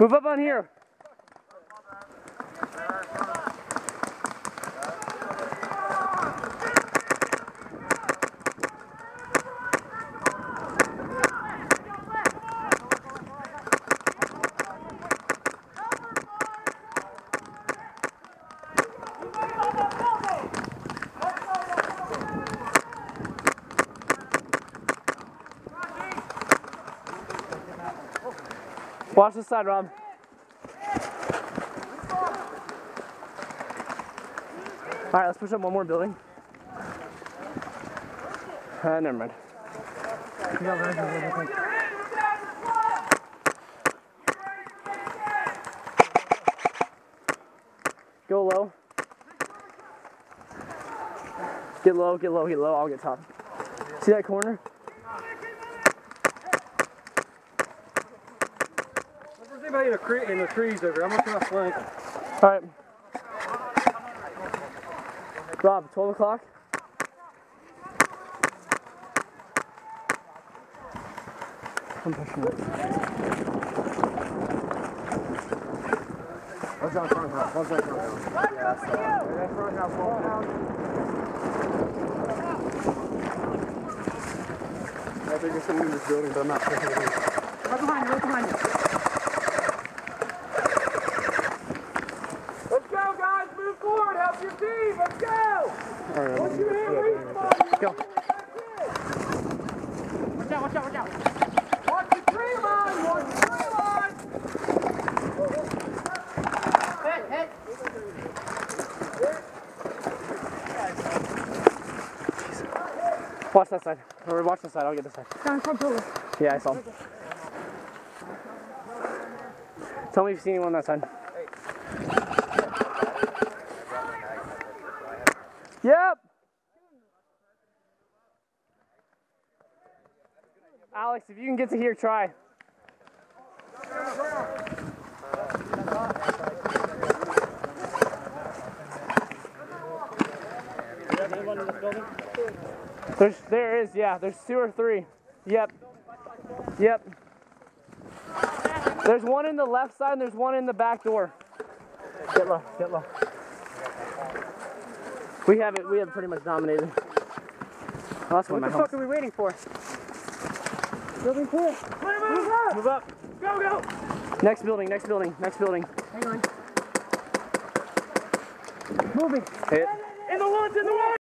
Move up on here. Watch the side, Rob. Alright, let's push up one more building. Never mind. Go low. Get low, get low, get low. I'll get top. See that corner? In the trees over. I'm looking up flank. All right. Rob, 12 o'clock. I'm pushing it. What's that front house? What's that front house? What's that front house? I think there's something in this building, but I'm not pushing it. Right behind you, right behind you. Watch that side. Or watch this side, I'll get this side. Yeah, I saw him. Tell me if you see anyone on that side. Yep! Alex, if you can get to here, try. There is, yeah. There's two or three. Yep. Yep. There's one in the left side and there's one in the back door. Get low, get low. We have it, pretty much dominated. Oh, that's what the fuck are we waiting for? Building clear. Move up! Move up! Go, go! Next building, next building, next building. Hang on. Moving. Hit. In the woods, in the woods!